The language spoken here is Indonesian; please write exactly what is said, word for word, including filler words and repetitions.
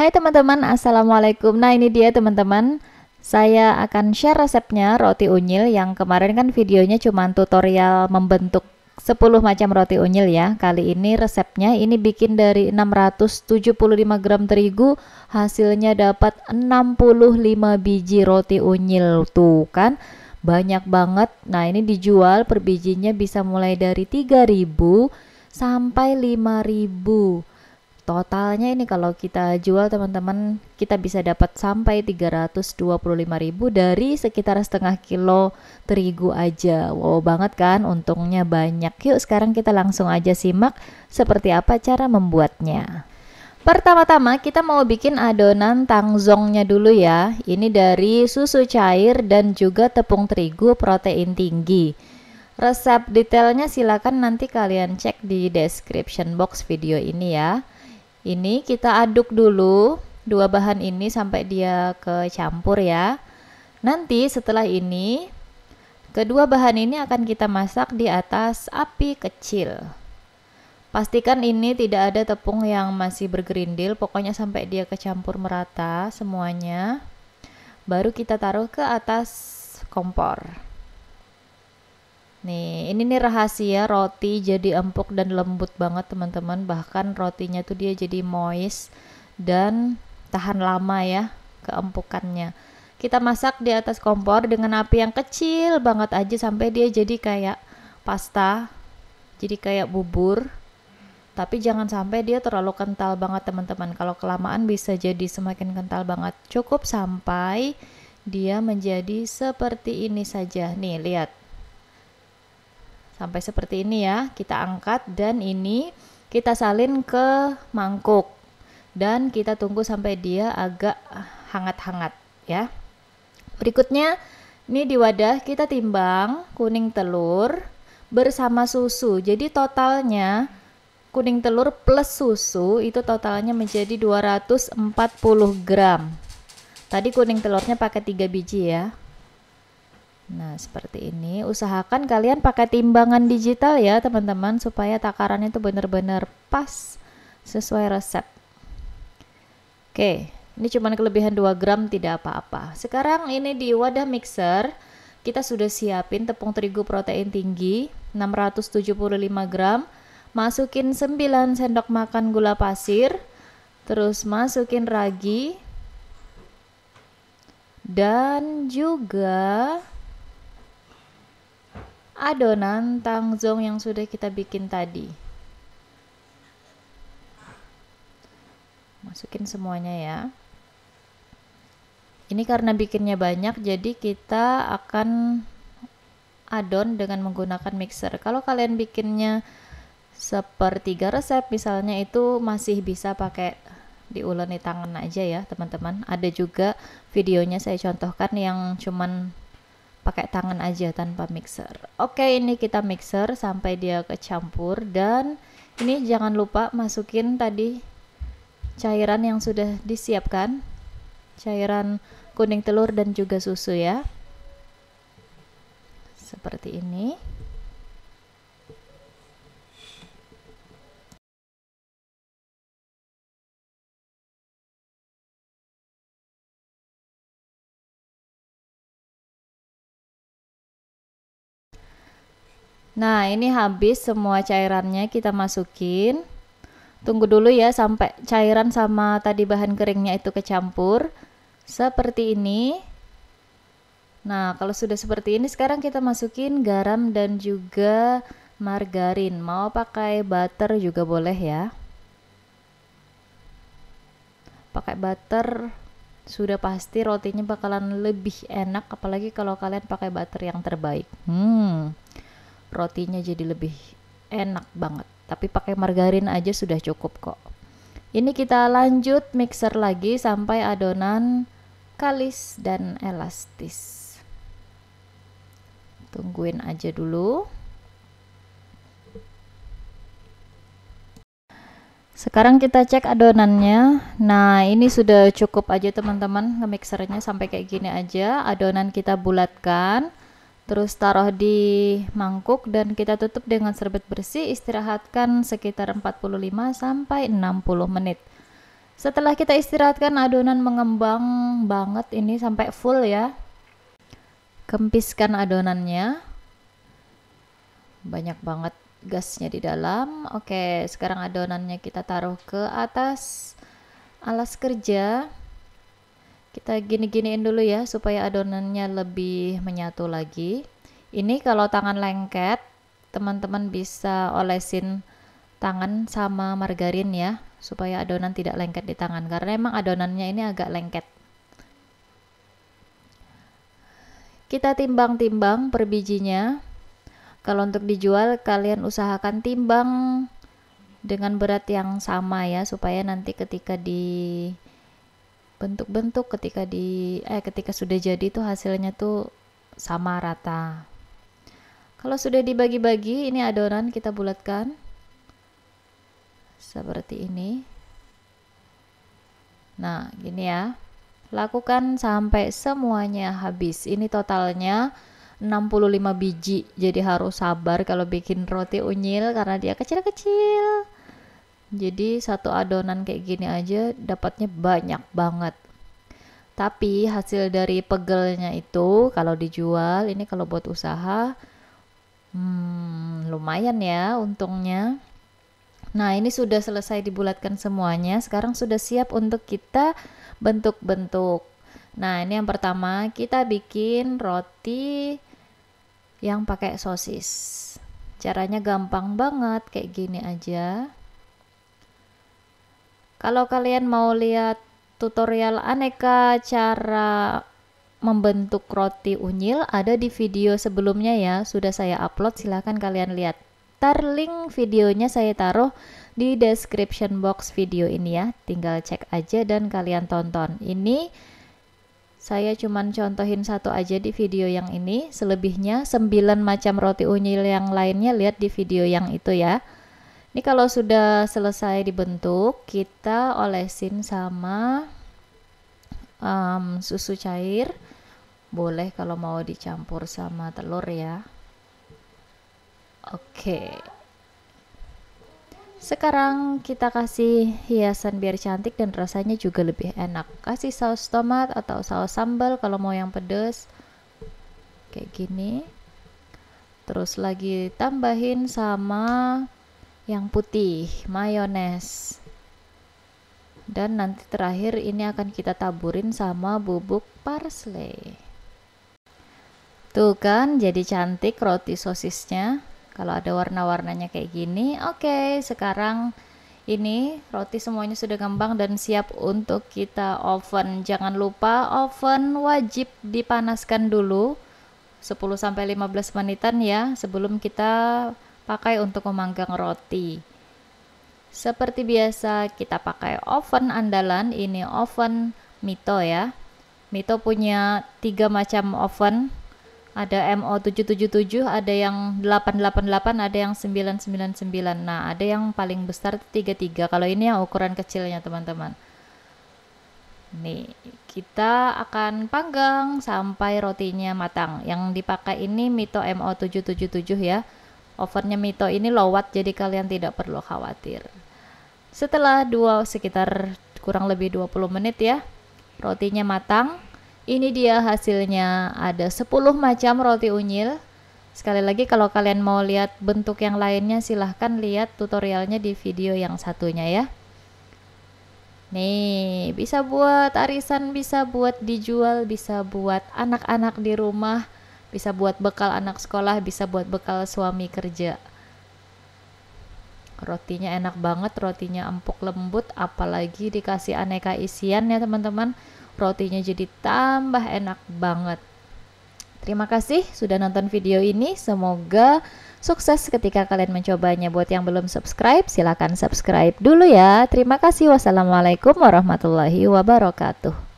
Hai teman-teman, assalamualaikum. Nah ini dia teman-teman, saya akan share resepnya roti unyil. Yang kemarin kan videonya cuma tutorial membentuk sepuluh macam roti unyil ya. Kali ini resepnya ini bikin dari enam ratus tujuh puluh lima gram terigu, hasilnya dapat enam puluh lima biji roti unyil. Tuh kan banyak banget. Nah ini dijual per bijinya bisa mulai dari tiga ribu sampai lima ribu. Totalnya ini kalau kita jual teman-teman, kita bisa dapat sampai tiga ratus dua puluh lima ribu dari sekitar setengah kilo terigu aja. Wow banget kan, untungnya banyak. Yuk sekarang kita langsung aja simak seperti apa cara membuatnya. Pertama-tama kita mau bikin adonan tangzhongnya dulu ya. Ini dari susu cair dan juga tepung terigu protein tinggi. Resep detailnya silakan nanti kalian cek di description box video ini ya. Ini kita aduk dulu dua bahan ini sampai dia kecampur ya. Nanti setelah ini kedua bahan ini akan kita masak di atas api kecil. Pastikan ini tidak ada tepung yang masih bergerindil, pokoknya sampai dia kecampur merata semuanya. Baru kita taruh ke atas kompor. Nih, ini nih rahasia roti jadi empuk dan lembut banget teman-teman. Bahkan rotinya tuh dia jadi moist dan tahan lama ya keempukannya. Kita masak di atas kompor dengan api yang kecil banget aja sampai dia jadi kayak pasta, jadi kayak bubur. Tapi jangan sampai dia terlalu kental banget teman-teman. Kalau kelamaan bisa jadi semakin kental banget. Cukup sampai dia menjadi seperti ini saja. Nih, lihat. Sampai seperti ini ya, kita angkat dan ini kita salin ke mangkuk dan kita tunggu sampai dia agak hangat-hangat ya. Berikutnya ini di wadah kita timbang kuning telur bersama susu. Jadi totalnya kuning telur plus susu itu totalnya menjadi dua ratus empat puluh gram. Tadi kuning telurnya pakai tiga biji ya. Nah seperti ini, usahakan kalian pakai timbangan digital ya teman-teman, supaya takarannya itu benar-benar pas sesuai resep. Oke, ini cuman kelebihan dua gram tidak apa-apa. Sekarang ini di wadah mixer kita sudah siapin tepung terigu protein tinggi enam ratus tujuh puluh lima gram. Masukin sembilan sendok makan gula pasir, terus masukin ragi dan juga adonan tangzhong yang sudah kita bikin tadi. Masukin semuanya ya. Ini karena bikinnya banyak jadi kita akan adon dengan menggunakan mixer. Kalau kalian bikinnya sepertiga resep misalnya itu masih bisa pakai diuleni tangan aja ya teman-teman. Ada juga videonya saya contohkan yang cuman pakai tangan aja tanpa mixer. Oke, ini kita mixer sampai dia kecampur dan ini jangan lupa masukin tadi cairan yang sudah disiapkan, cairan kuning telur dan juga susu ya. Seperti ini. Nah ini habis semua cairannya kita masukin. Tunggu dulu ya sampai cairan sama tadi bahan keringnya itu kecampur. Seperti ini. Nah kalau sudah seperti ini sekarang kita masukin garam dan juga margarin. Mau pakai butter juga boleh ya. Pakai butter sudah pasti rotinya bakalan lebih enak. Apalagi kalau kalian pakai butter yang terbaik. Hmm rotinya jadi lebih enak banget, tapi pakai margarin aja sudah cukup kok. Ini kita lanjut mixer lagi sampai adonan kalis dan elastis. Tungguin aja dulu. Sekarang kita cek adonannya. Nah ini sudah cukup aja teman-teman, nge-mixernya sampai kayak gini aja. Adonan kita bulatkan, terus taruh di mangkuk dan kita tutup dengan serbet bersih, istirahatkan sekitar empat puluh lima sampai enam puluh menit. Setelah kita istirahatkan, adonan mengembang banget ini sampai full ya. Kempiskan adonannya, banyak banget gasnya di dalam. Oke, sekarang adonannya kita taruh ke atas alas kerja. Kita gini-giniin dulu ya supaya adonannya lebih menyatu lagi. Ini kalau tangan lengket, teman-teman bisa olesin tangan sama margarin ya, supaya adonan tidak lengket di tangan, karena emang adonannya ini agak lengket. Kita timbang-timbang per bijinya. Kalau untuk dijual, kalian usahakan timbang dengan berat yang sama ya, supaya nanti ketika di bentuk-bentuk ketika di eh ketika sudah jadi tuh hasilnya tuh sama rata. Kalau sudah dibagi-bagi, ini adonan kita bulatkan seperti ini. Nah, gini ya. Lakukan sampai semuanya habis. Ini totalnya enam puluh lima biji. Jadi harus sabar kalau bikin roti unyil karena dia kecil-kecil. Jadi satu adonan kayak gini aja dapatnya banyak banget. Tapi hasil dari pegelnya itu kalau dijual, ini kalau buat usaha hmm, lumayan ya untungnya. Nah, ini sudah selesai dibulatkan semuanya. Sekarang sudah siap untuk kita bentuk-bentuk. Nah, ini yang pertama, kita bikin roti yang pakai sosis. Caranya gampang banget, kayak gini aja. Kalau kalian mau lihat tutorial aneka cara membentuk roti unyil, ada di video sebelumnya ya, sudah saya upload, silahkan kalian lihat. Ntar link videonya saya taruh di description box video ini ya, tinggal cek aja dan kalian tonton. Ini saya cuman contohin satu aja di video yang ini, selebihnya sembilan macam roti unyil yang lainnya lihat di video yang itu ya. Ini kalau sudah selesai dibentuk, kita olesin sama um, susu cair, boleh kalau mau dicampur sama telur ya. Oke, sekarang kita kasih hiasan biar cantik dan rasanya juga lebih enak. Kasih saus tomat atau saus sambal kalau mau yang pedas kayak gini, terus lagi tambahin sama yang putih, mayones, dan nanti terakhir ini akan kita taburin sama bubuk parsley. Tuh kan, jadi cantik roti sosisnya kalau ada warna-warnanya kayak gini. Oke, sekarang ini roti semuanya sudah gembang dan siap untuk kita oven. Jangan lupa oven wajib dipanaskan dulu sepuluh sampai lima belas menitan ya sebelum kita pakai untuk memanggang roti. Seperti biasa kita pakai oven andalan, ini oven Mito ya. Mito punya tiga macam oven. Ada M O tujuh tujuh tujuh, ada yang delapan delapan delapan, ada yang sembilan sembilan sembilan. Nah, ada yang paling besar tiga puluh tiga. Kalau ini yang ukuran kecilnya, teman-teman. Nih, kita akan panggang sampai rotinya matang. Yang dipakai ini Mito M O tujuh tujuh tujuh ya. Ovennya Mito ini low watt, jadi kalian tidak perlu khawatir. Setelah dua sekitar kurang lebih dua puluh menit ya, rotinya matang. Ini dia hasilnya, ada sepuluh macam roti unyil. Sekali lagi kalau kalian mau lihat bentuk yang lainnya silahkan lihat tutorialnya di video yang satunya ya. Nih, bisa buat arisan, bisa buat dijual, bisa buat anak-anak di rumah, bisa buat bekal anak sekolah, bisa buat bekal suami kerja. Rotinya enak banget, rotinya empuk lembut, apalagi dikasih aneka isian ya teman-teman. Rotinya jadi tambah enak banget. Terima kasih sudah nonton video ini. Semoga sukses ketika kalian mencobanya. Buat yang belum subscribe, silakan subscribe dulu ya. Terima kasih. Wassalamualaikum warahmatullahi wabarakatuh.